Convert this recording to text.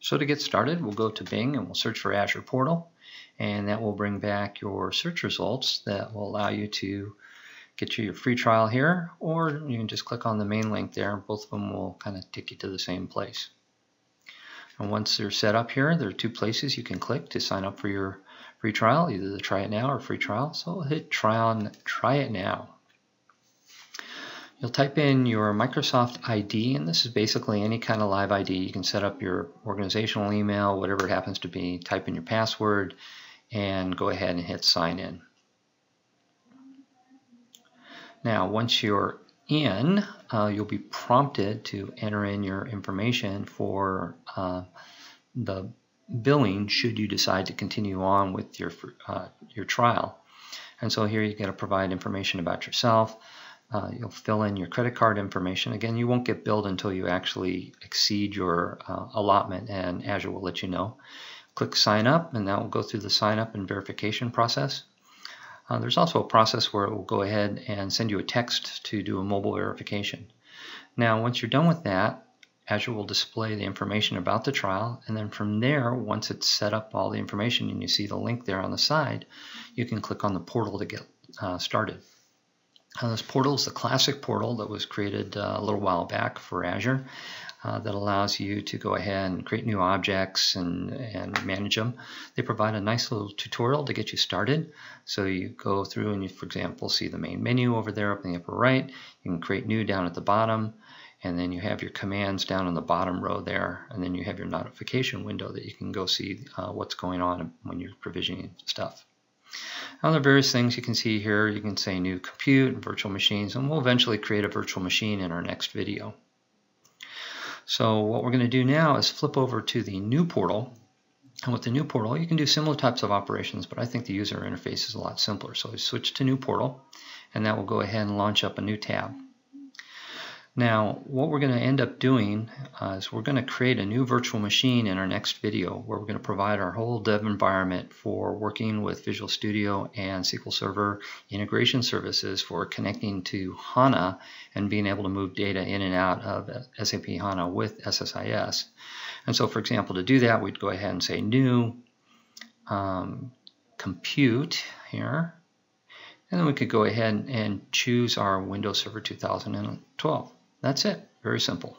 So to get started, we'll go to Bing and we'll search for Azure Portal, and that will bring back your search results that will allow you to get you your free trial here, or you can just click on the main link there. Both of them will kind of take you to the same place. And once they're set up here, there are two places you can click to sign up for your free trial, either the Try It Now or Free Trial. So we'll hit Try It Now. You'll type in your Microsoft ID, and this is basically any kind of live ID. You can set up your organizational email, whatever it happens to be, type in your password, and go ahead and hit sign in. Now, once you're in, you'll be prompted to enter in your information for the billing should you decide to continue on with your trial. And so here you got to provide information about yourself. You'll fill in your credit card information. Again, you won't get billed until you actually exceed your allotment, and Azure will let you know. Click sign up, and that will go through the sign up and verification process. There's also a process where it will go ahead and send you a text to do a mobile verification. Now, once you're done with that, Azure will display the information about the trial, and then from there, once it's set up all the information and you see the link there on the side, you can click on the portal to get started. This portal is the classic portal that was created a little while back for Azure that allows you to go ahead and create new objects and manage them. They provide a nice little tutorial to get you started. So you go through and you, for example, see the main menu over there up in the upper right. You can create new down at the bottom, and then you have your commands down in the bottom row there, and then you have your notification window that you can go see what's going on when you're provisioning stuff. Now, there are various things you can see here. You can say new compute and virtual machines, and we'll eventually create a virtual machine in our next video. So what we're going to do now is flip over to the new portal. And with the new portal, you can do similar types of operations, but I think the user interface is a lot simpler. So we switch to new portal, and that will go ahead and launch up a new tab. Now, what we're going to end up doing is we're going to create a new virtual machine in our next video, where we're going to provide our whole dev environment for working with Visual Studio and SQL Server Integration Services for connecting to HANA and being able to move data in and out of SAP HANA with SSIS. And so, for example, to do that, we'd go ahead and say new compute here. And then we could go ahead and choose our Windows Server 2012. That's it. Very simple.